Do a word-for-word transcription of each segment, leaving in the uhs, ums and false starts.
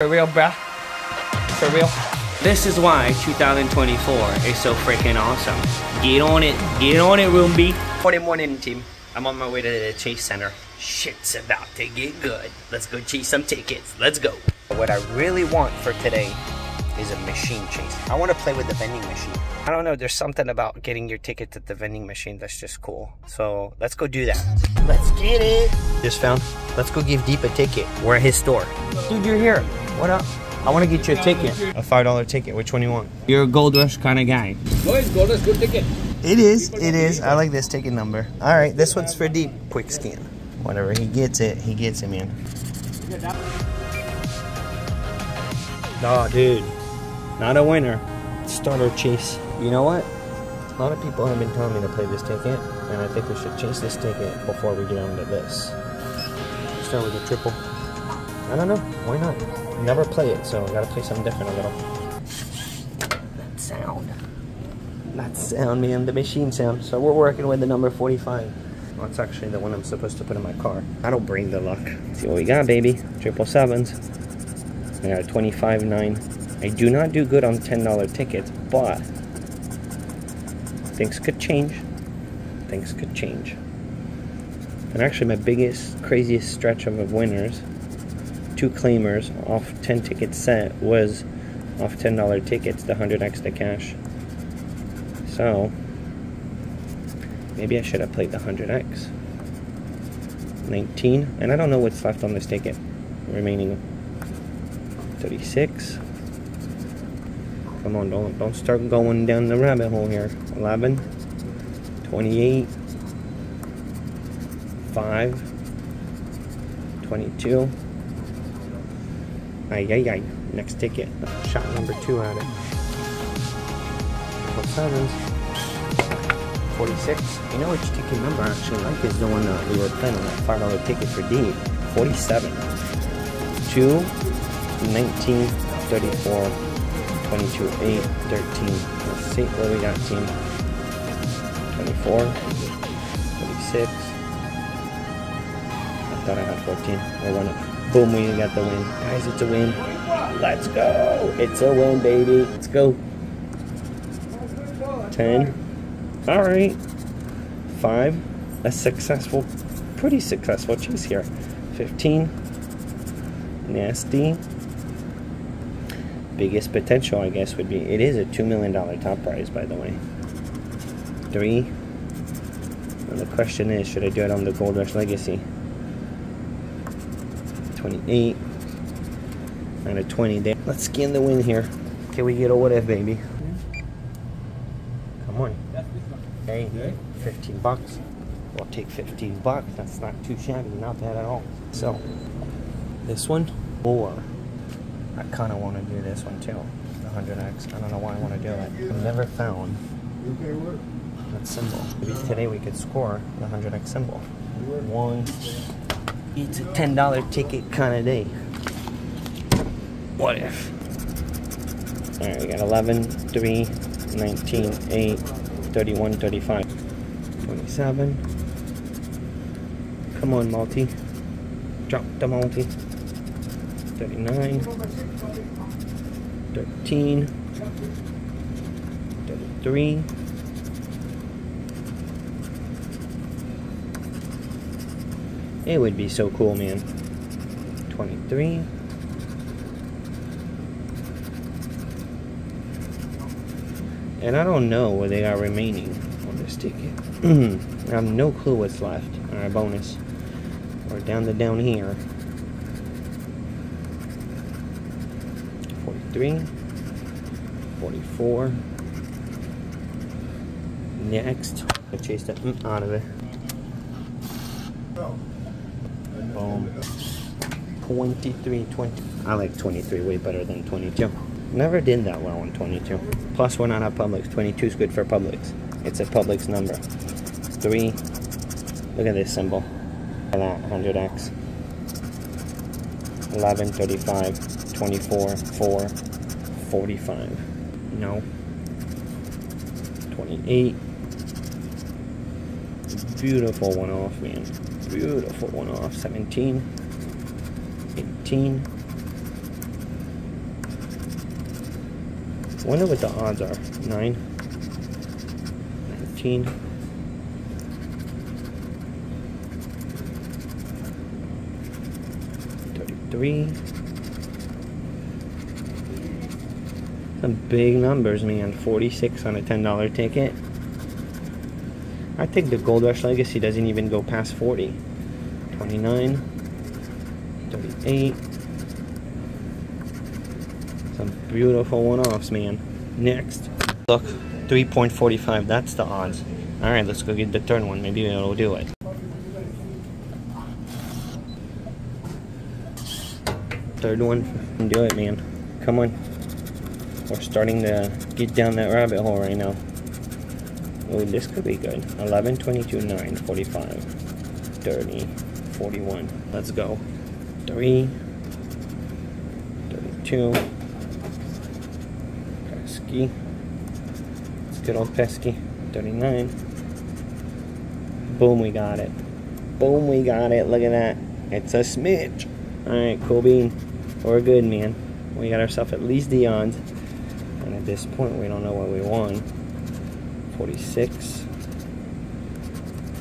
For real, bruh. For real. This is why two thousand twenty-four is so freaking awesome. Get on it. Get on it, Roomby. forty-one in, team. I'm on my way to the Chase Center. Shit's about to get good. Let's go chase some tickets. Let's go. What I really want for today is a machine chase. I want to play with the vending machine. I don't know. There's something about getting your tickets at the vending machine that's just cool. So let's go do that. Let's get it. Just found. Let's go give Deep a ticket. We're at his store. Dude, you're here. What up? I want to get you a ticket. A five dollar ticket. Which one you want? You're a Gold Rush kind of guy. No, it's Gold Rush. Good ticket. It is. It is. I like this ticket number. All right. This one's for Deep. Quick scan. Whatever. He gets it. He gets it, man. Nah, dude. Not a winner. Starter chase. You know what? A lot of people have been telling me to play this ticket, and I think we should chase this ticket before we get on to this. Let's start with a triple. I don't know. Why not? Never play it, so I gotta play something different a little. That sound. That sound, man. The machine sound. So we're working with the number forty-five. Well, that's actually the one I'm supposed to put in my car. That'll bring the luck. Let's see what we got, baby. Triple sevens. I got a twenty-five nine. I do not do good on ten dollar tickets, but things could change. Things could change. And actually, my biggest, craziest stretch of winners, two claimers off ten ticket set, was off ten dollar tickets, the one hundred X the cash. So maybe I should have played the one hundred X. nineteen, and I don't know what's left on this ticket. Remaining thirty-six. Come on, don't, don't start going down the rabbit hole here. eleven, twenty-eight, five, twenty-two. Aye, aye, aye. Next ticket. Shot number two at it. forty-sevens. forty-six. You know which ticket number I actually like is the one that we were playing on, that five dollar ticket for D. forty-seven. two, nineteen, thirty-four. twenty-two, eight, thirteen. Let's see what we got, team. twenty-four, thirty-six. I thought I had fourteen. I won it. Boom, we got the win. Guys, it's a win. Let's go. It's a win, baby. Let's go. ten. All right. five. A successful, pretty successful chase here. fifteen. Nasty. Biggest potential, I guess, would be, it is a two million dollar top prize, by the way. Three. And the question is, should I do it on the Gold Rush Legacy? twenty-eight. And a twenty there. Let's skin the win here. Can we get a what if, baby? Come on. Hey, fifteen bucks. We'll take fifteen bucks. That's not too shabby. Not bad at all. So, this one, or I kind of want to do this one too, the one hundred X. I don't know why I want to do it. I've never found that symbol. Maybe today we could score the one hundred X symbol. One. It's a ten dollar ticket kind of day. What if? All right, we got eleven, three, nineteen, eight, thirty-one, thirty-five, twenty-seven. Come on, multi. Drop the multi. thirty-nine, thirteen, thirty-three, it would be so cool, man. twenty-three, and I don't know what they got remaining on this ticket. I have no clue what's left. Alright, bonus. We're down to down here. forty-three, forty-four, next. I chased that mm, out of it. Boom. twenty-three, twenty. I like twenty-three way better than twenty-two. Never did that well on twenty-two. Plus, we're not at Publix. twenty-two is good for Publix. It's a Publix number. three. Look at this symbol. And that one hundred X. eleven, thirty-five. twenty-four, four, forty-five, no, twenty-eight, beautiful one off, man, beautiful one off, seventeen, eighteen, wonder what the odds are. nine, nineteen. thirty-three. Some big numbers, man. forty-six on a ten dollar ticket. I think the Gold Rush Legacy doesn't even go past forty. twenty-nine, thirty-eight. Some beautiful one-offs, man. Next. Look, three point four five. That's the odds. All right, let's go get the third one. Maybe it'll do it. Third one, do it, man. Come on. We're starting to get down that rabbit hole right now. Oh, this could be good. eleven, twenty-two, nine, forty-five, thirty, forty-one. Let's go. three, thirty-two. Pesky. Let's get on pesky. thirty-nine. Boom, we got it. Boom, we got it. Look at that. It's a smidge. Alright, cool bean. We're good, man. We got ourselves at least the odds. And at this point, we don't know what we won. forty-six.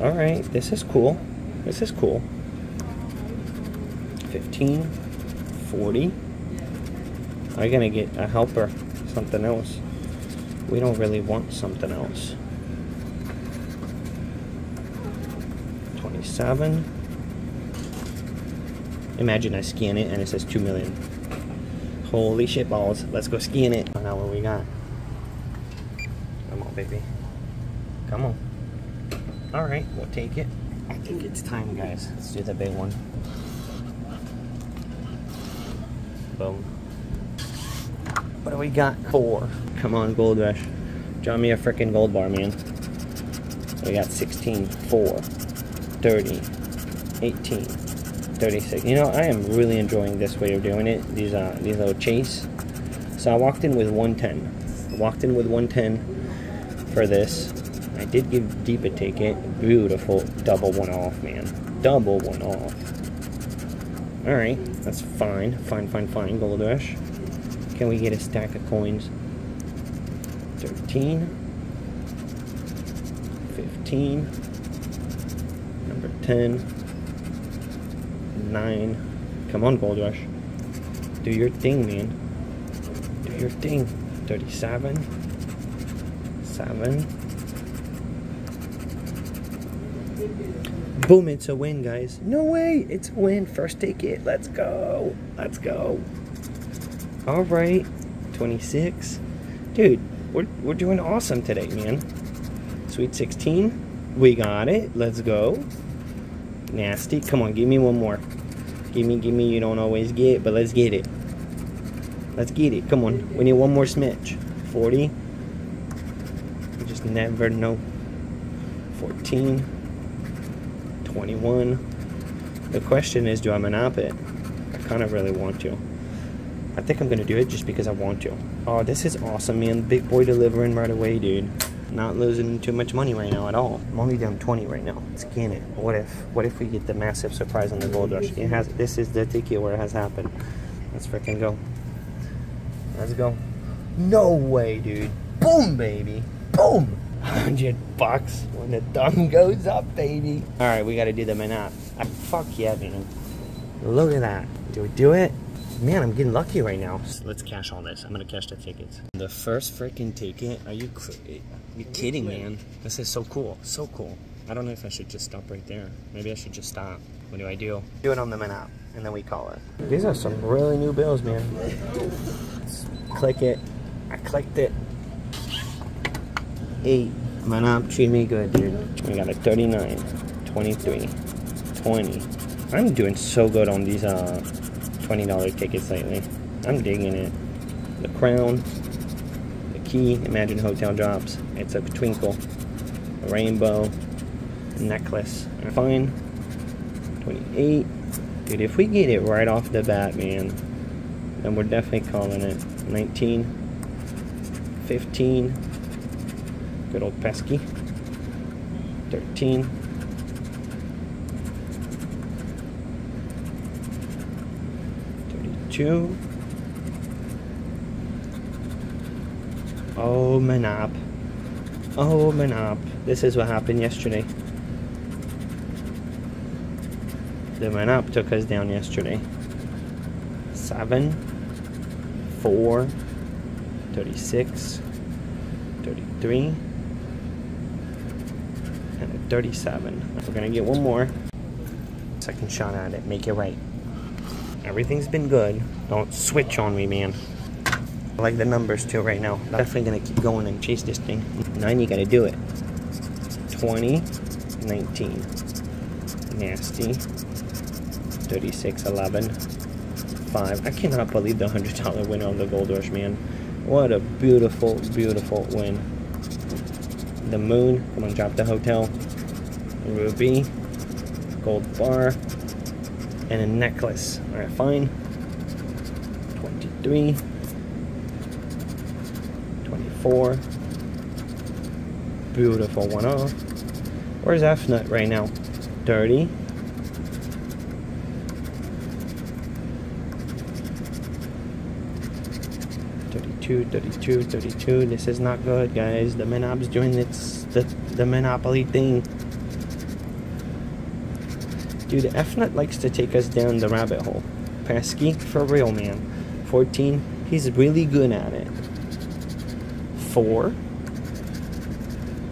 Alright, this is cool. This is cool. fifteen, forty. I'm gonna get a helper, something else. We don't really want something else. twenty-seven. Imagine I scan it and it says two million. Holy shit balls. Let's go scan it. Find out what we got. Come on, baby. Come on. Alright, we'll take it. I think it's time, guys. Let's do the big one. Boom. What do we got? Four. Come on, Gold Rush. Draw me a freaking gold bar, man. We got sixteen, four, thirty, eighteen, thirty-six. You know, I am really enjoying this way of doing it. These, uh, these little chase. So I walked in with one ten. Walked in with one ten for this. I did give Deep a ticket. Beautiful. Double one off, man. Double one off. Alright. That's fine. Fine, fine, fine. Gold Rush. Can we get a stack of coins? thirteen. fifteen. Number ten. nine. Come on, Gold Rush. Do your thing, man. Do your thing. thirty-seven. seven. Boom, it's a win, guys. No way, it's a win. First ticket. Let's go. Let's go. All right. twenty-six. Dude, we're, we're doing awesome today, man. Sweet sixteen. We got it. Let's go. Nasty. Come on, give me one more. Give me, give me. You don't always get, but let's get it. Let's get it. Come on. We need one more smidge. forty. You just never know. fourteen. twenty-one. The question is, do I man up it? I kind of really want to. I think I'm going to do it just because I want to. Oh, this is awesome, man. Big boy delivering right away, dude. Not losing too much money right now at all. I'm only down twenty right now. Scan it. What if What if we get the massive surprise on the Gold Rush? It has. This is the ticket where it has happened. Let's freaking go. Let's go. No way, dude. Boom, baby. Boom. one hundred bucks when the thumb goes up, baby. All right, we got to do the man up. I, fuck yeah, man. Look at that. Do we do it? Man, I'm getting lucky right now. So let's cash all this. I'm going to cash the tickets. The first freaking ticket? Are you, cr you kidding, man? This is so cool. So cool. I don't know if I should just stop right there. Maybe I should just stop. What do I do? Do it on the man up, and then we call it. These are some really new bills, man. Let's click it. I clicked it. eight. Man up, treat me good, dude. We got a thirty-nine, twenty-three, twenty. I'm doing so good on these uh twenty dollar tickets lately. I'm digging it. The crown, the key, imagine hotel drops. It's a twinkle, a rainbow, a necklace. Fine. twenty-eight. Dude, if we get it right off the bat, man, then we're definitely calling it. nineteen, fifteen. Good old pesky. thirteen. thirty-two. Oh, man up. Oh, man up. This is what happened yesterday. The Man Up took us down yesterday. seven, four, thirty-six, thirty-three, and a thirty-seven. We're gonna get one more. Second shot at it, make it right. Everything's been good. Don't switch on me, man. I like the numbers too right now. I'm definitely gonna keep going and chase this thing. Nine, you gotta do it. twenty, nineteen. Nasty. thirty-six, eleven. Five. I cannot believe the one hundred dollar win on the Gold Rush, man. What a beautiful, beautiful win. The moon. Come on, drop the hotel. Ruby. Gold bar. And a necklace. Alright, fine. twenty-three. Four. Beautiful one off. Where's F nut right now? thirty. thirty-two, thirty-two, thirty-two. This is not good, guys. The Monop's doing its the, the Monopoly thing. Dude, F nut likes to take us down the rabbit hole. Pesky, for real, man. fourteen. He's really good at it. Four,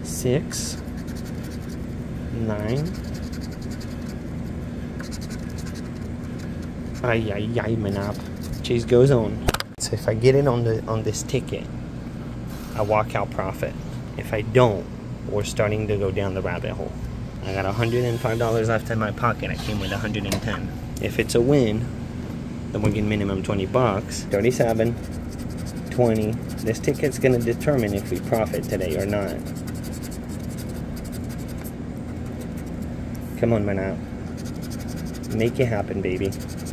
six, nine. Ay ay ay, man up. Chase goes on. So if I get in on the on this ticket, I walk out profit. If I don't, we're starting to go down the rabbit hole. I got one hundred five dollars left in my pocket. I came with one hundred ten. If it's a win, then we're getting minimum twenty bucks. thirty-seven. twenty. This ticket's gonna determine if we profit today or not. Come on, man up. Make it happen, baby.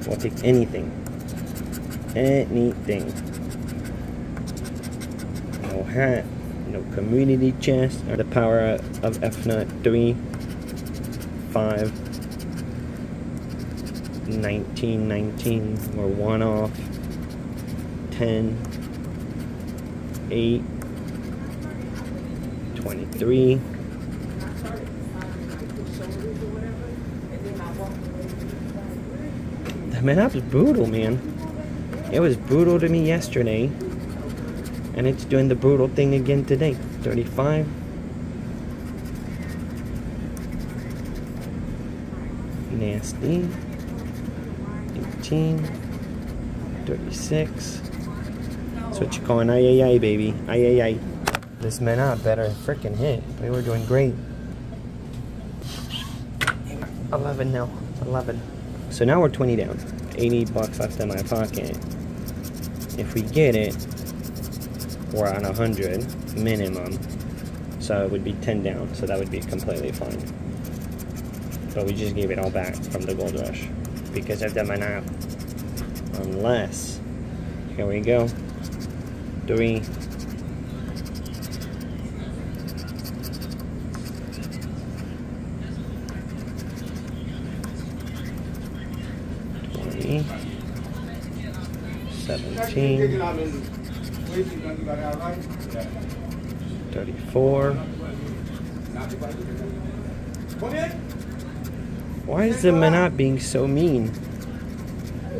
We'll take anything. Anything. No hat. No community chest. Or the power of F N U T. three, five, nineteen, nineteen. We're one off. ten. eight, twenty-three, man, that was brutal, man. It was brutal to me yesterday, and it's doing the brutal thing again today. thirty-five, nasty, eighteen, thirty-six. That's what you're calling ay ay ay, baby. Ay ay ay. This Man Up better freaking hit. We were doing great. eleven now. eleven. So now we're twenty down. eighty bucks left in my pocket. If we get it, we're on one hundred minimum. So it would be ten down. So that would be completely fine. But we just gave it all back from the Gold Rush because of the Man Up. Unless. Here we go. Three, twenty, seventeen, thirty-four. Why is the Man Up being so mean?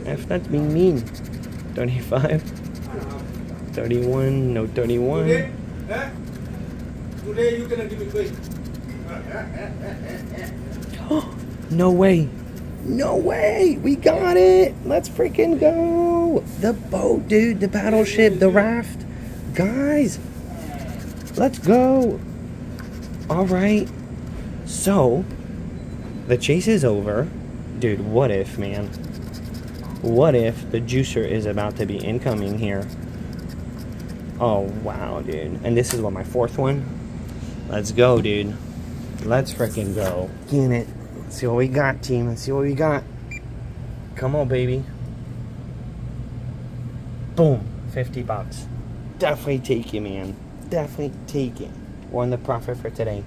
F not being mean. Twenty-five. thirty-one, no thirty-one. Today, huh? Today you gonna give me quick. No way. No way. We got it. Let's freaking go. The boat, dude. The battleship. The raft. Guys. Let's go. Alright. So, the chase is over. Dude, what if, man? What if the juicer is about to be incoming here? Oh, wow, dude. And this is, what, my fourth one? Let's go, dude. Let's freaking go. Get it. Let's see what we got, team. Let's see what we got. Come on, baby. Boom. fifty bucks. Definitely take it, man. Definitely take it. We're on the profit for today.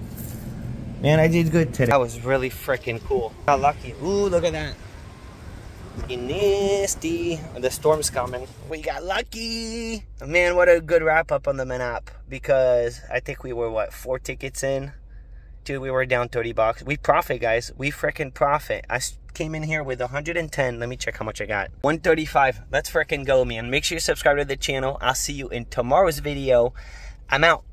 Man, I did good today. That was really freaking cool. Got lucky. Ooh, look at that. Nasty. The storm's coming. We got lucky. Man, what a good wrap up on the Man Up. because I think we were, what, four tickets in? Dude, we were down thirty bucks. We profit, guys. We freaking profit. I came in here with one hundred ten. Let me check how much I got. one thirty-five. Let's freaking go, man. Make sure you subscribe to the channel. I'll see you in tomorrow's video. I'm out.